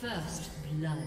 First blood.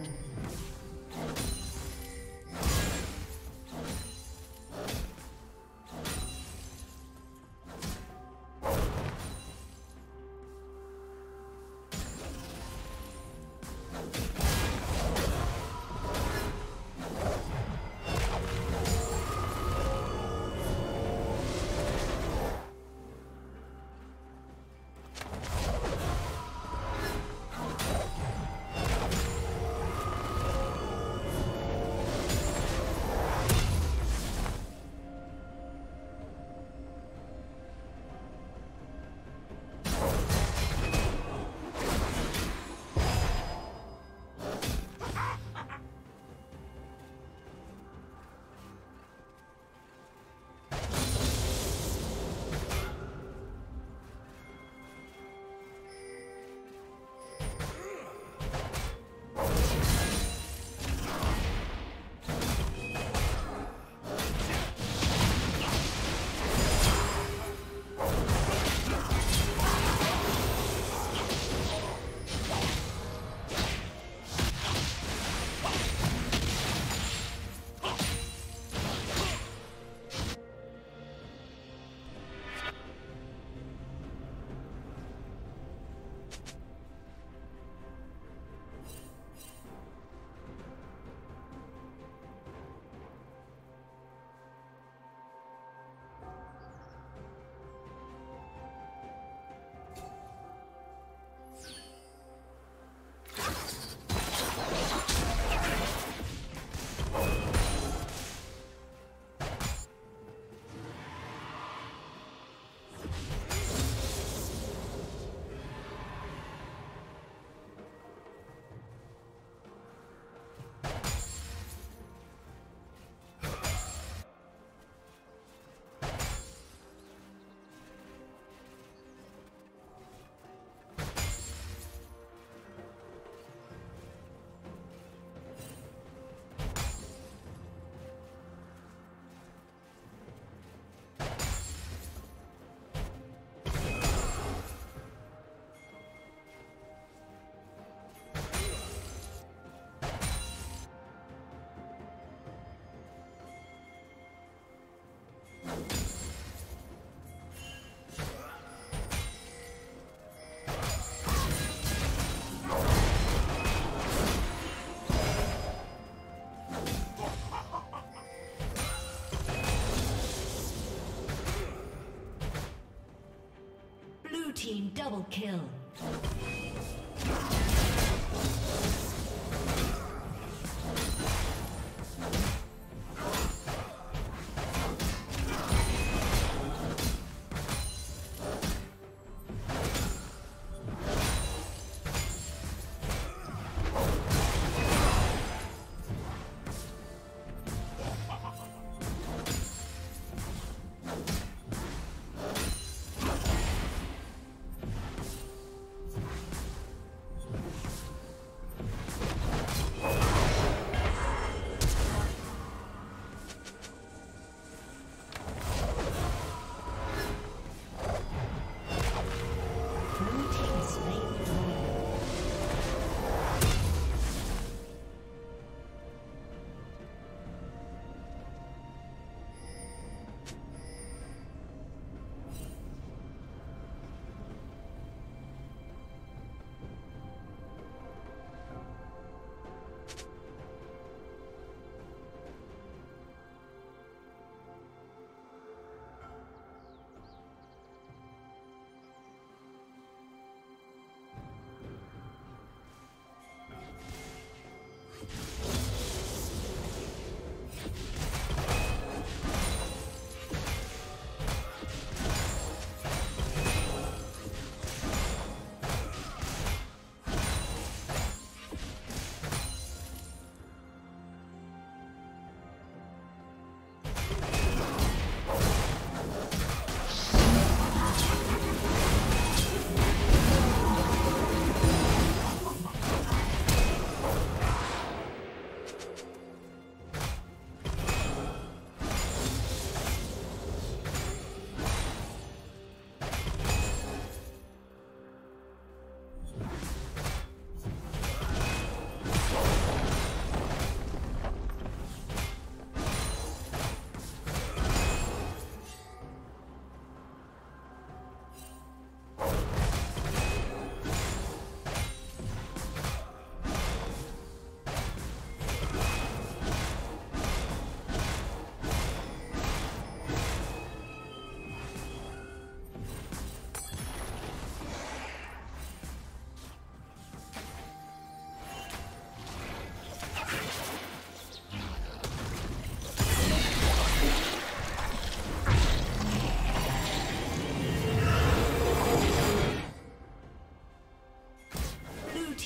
Team double kill.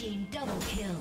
team double kill.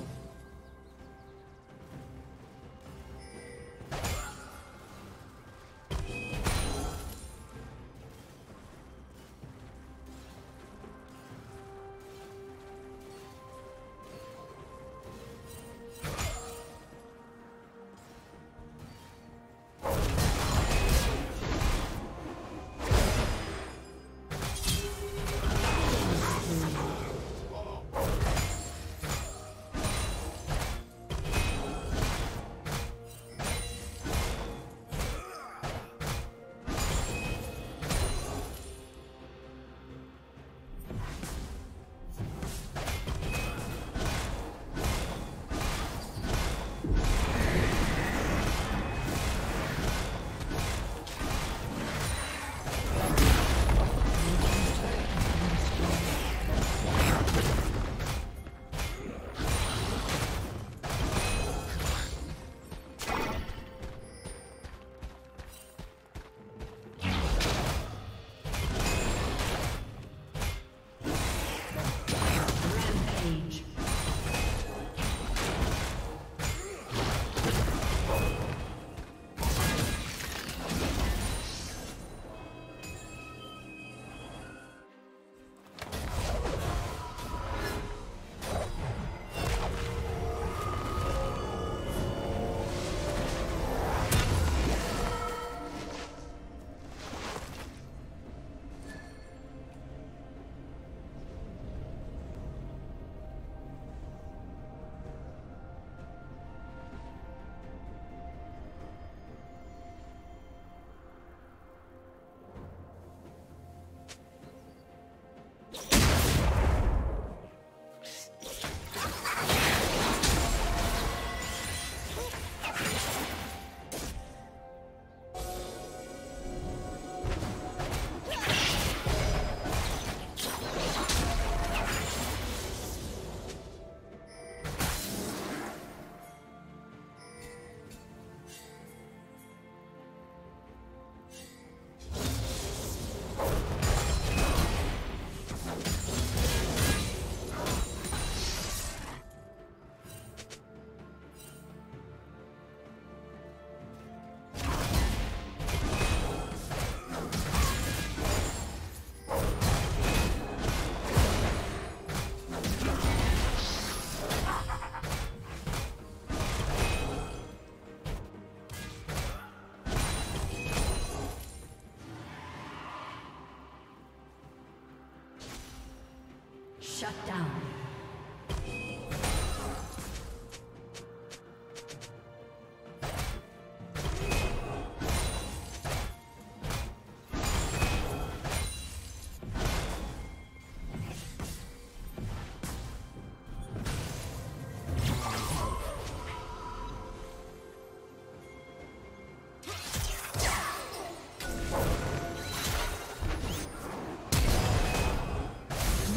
Shut down.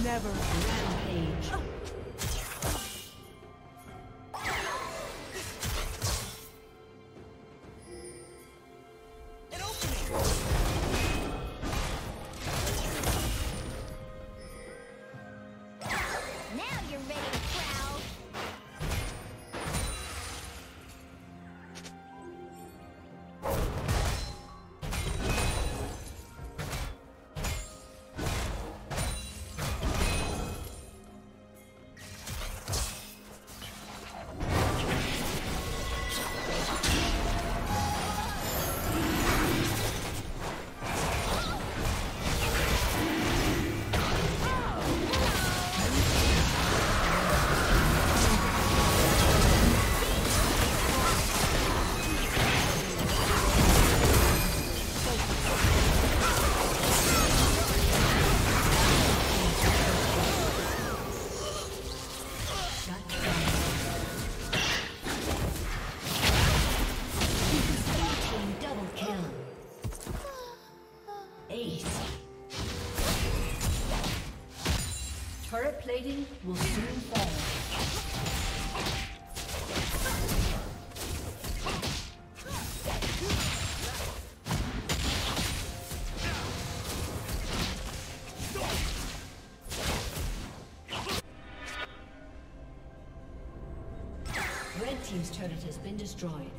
Never rampage. Red team's turret has been destroyed.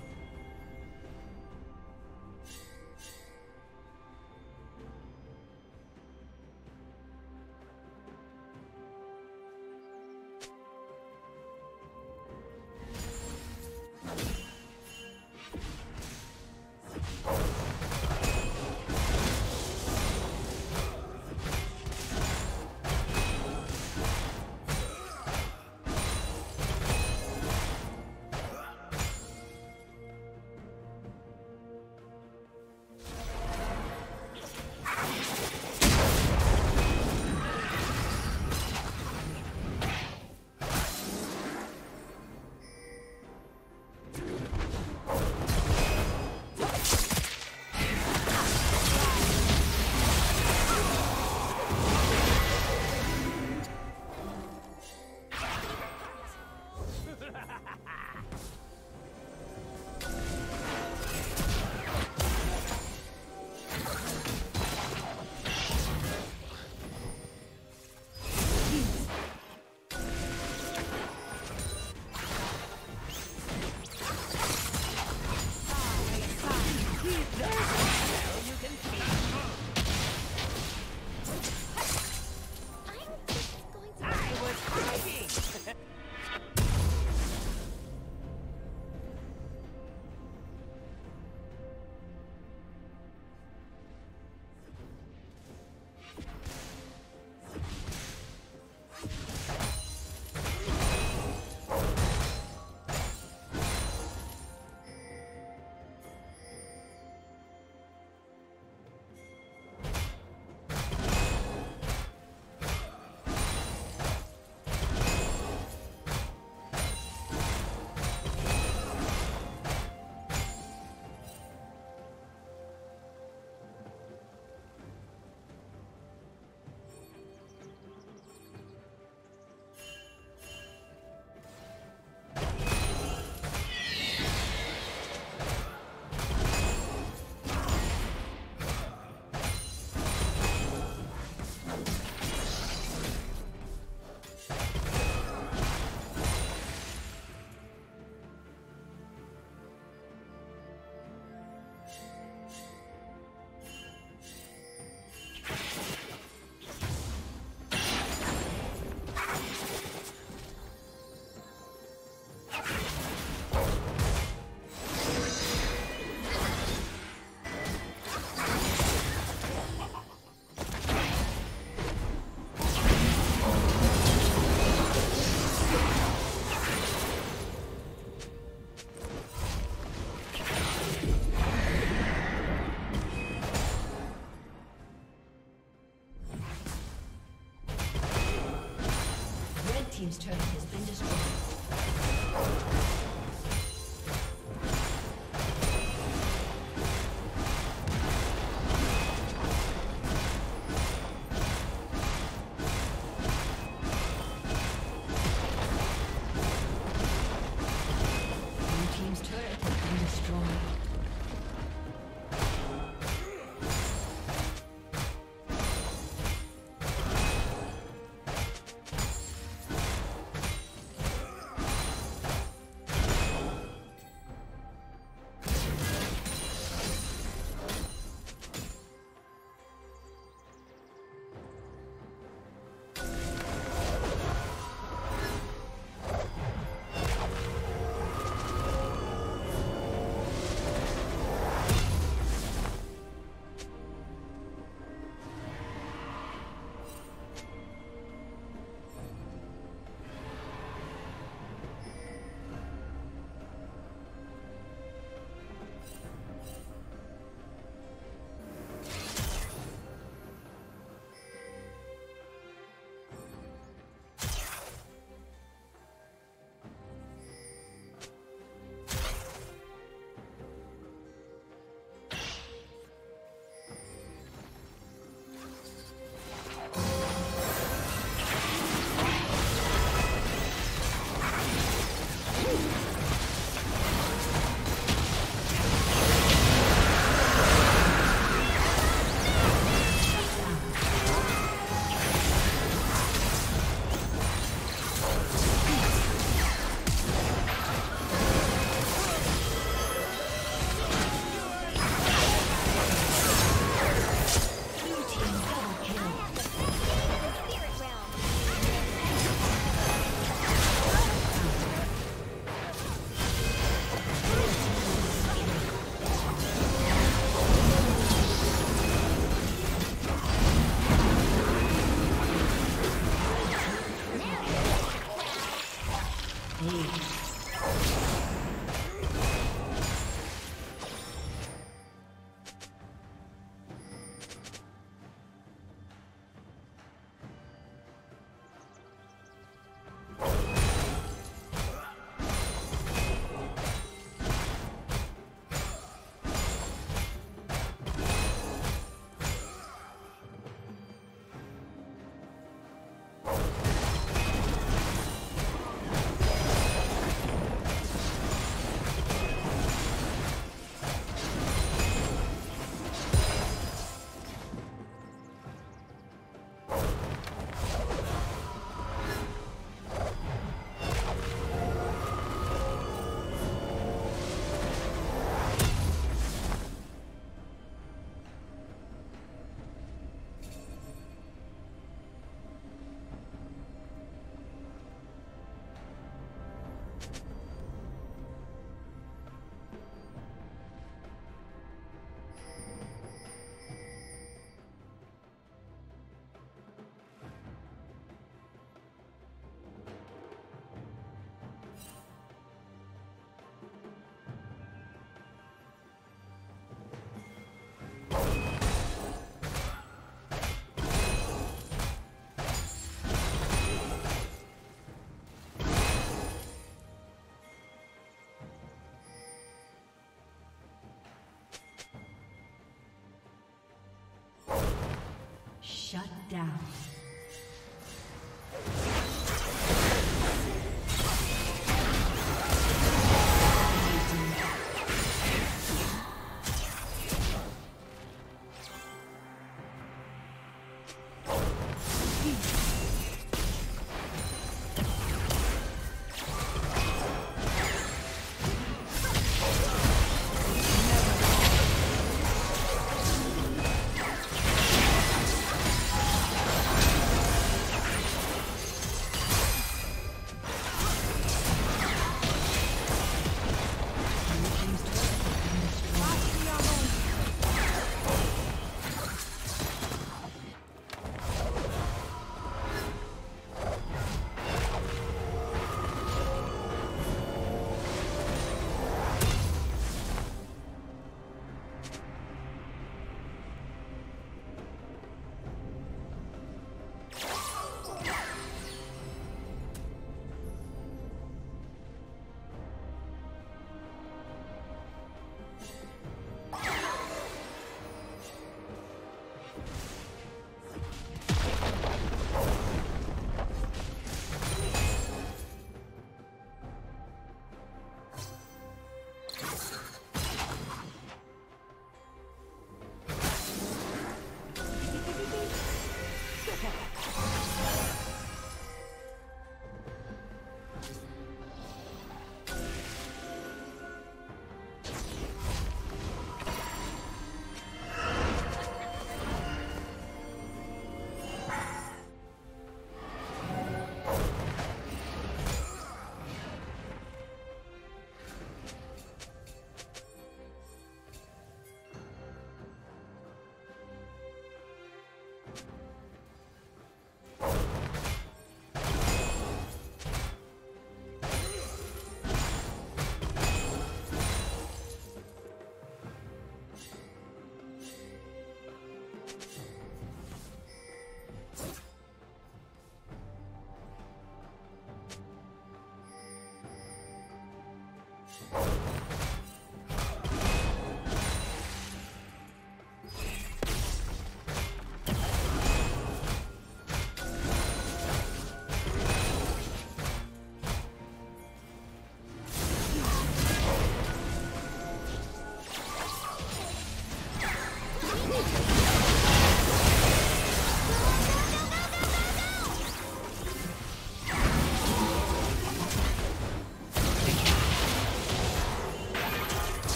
Shut down.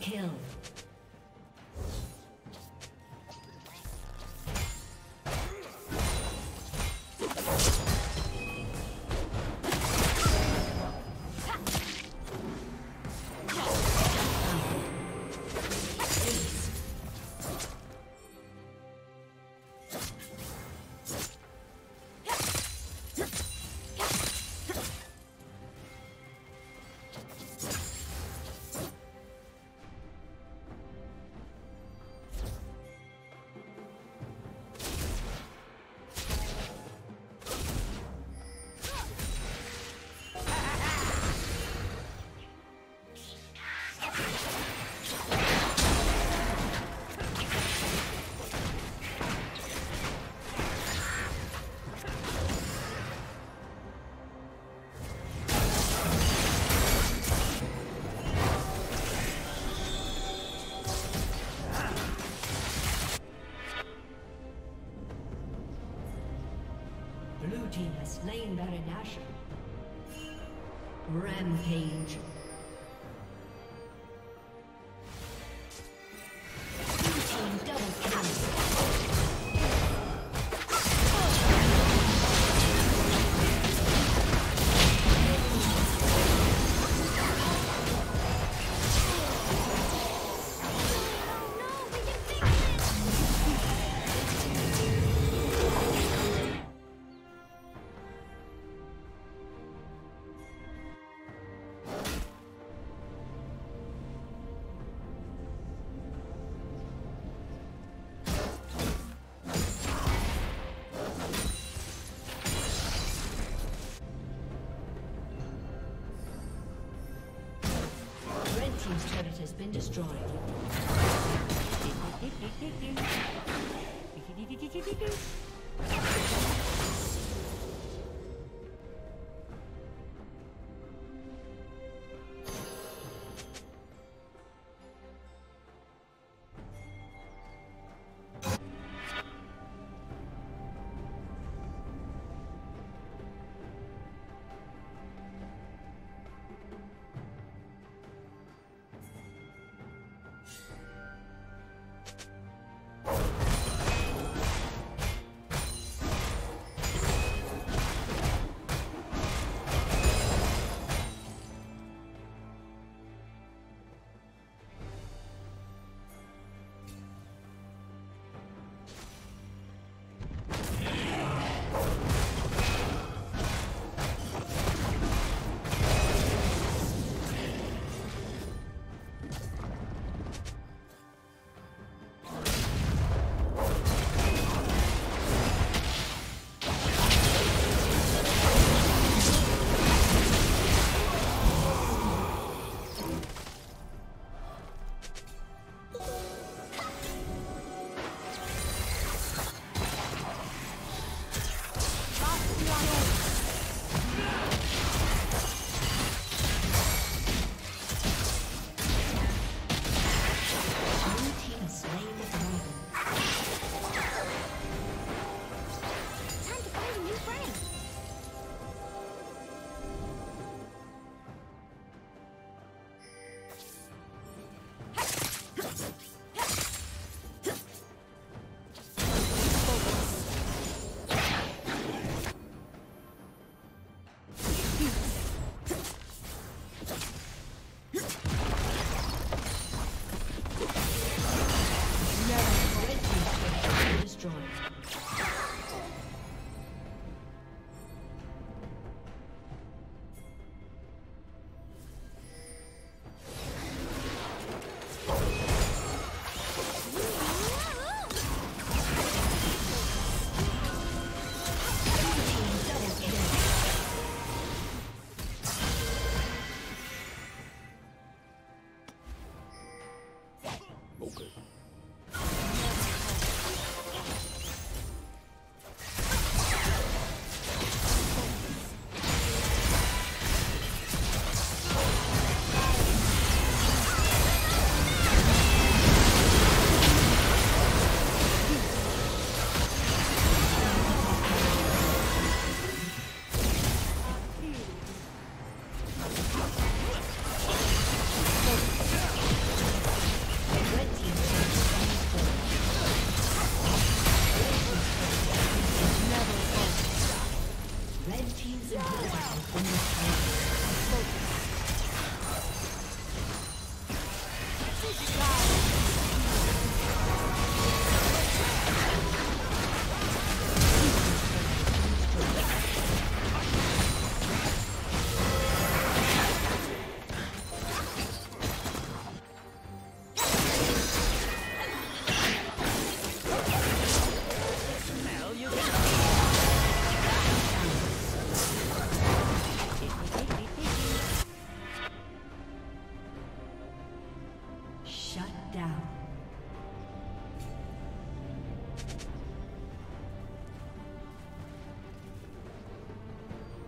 kill. Slain Baron Nashor. Rampage. Team's turret has been destroyed.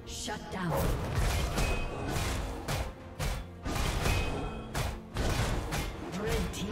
Shut down. Red team.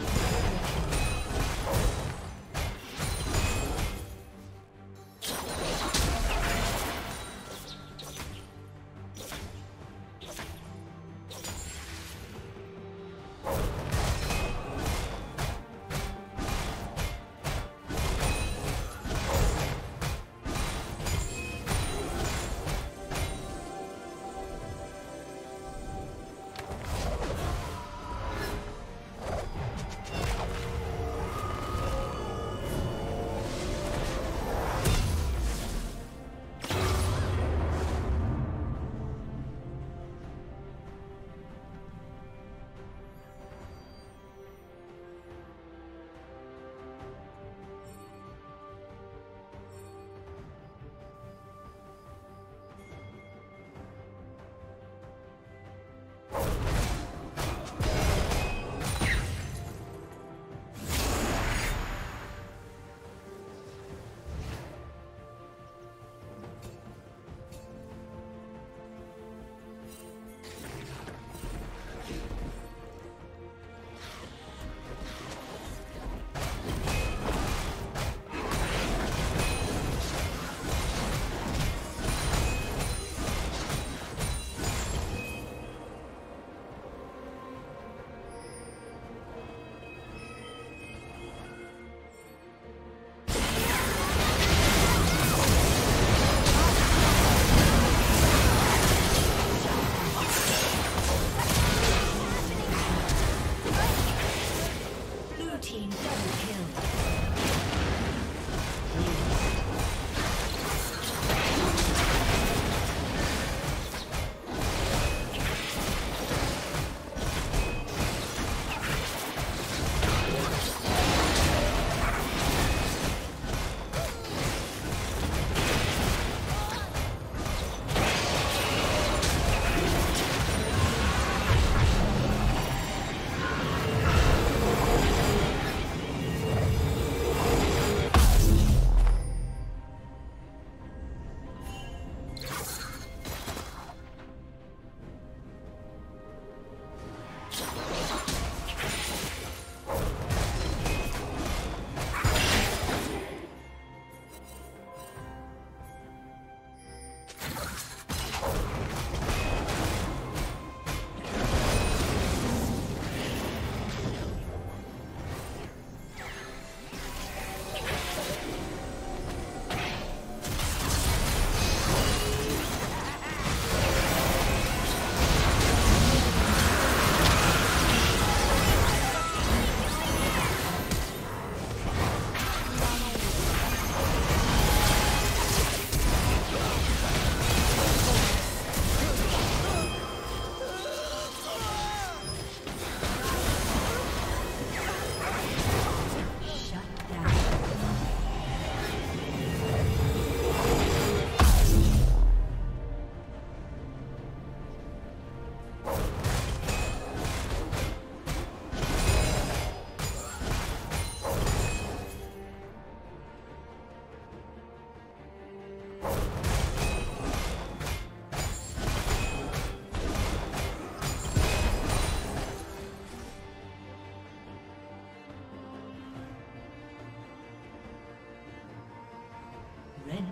Red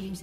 team's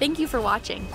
Thank you for watching.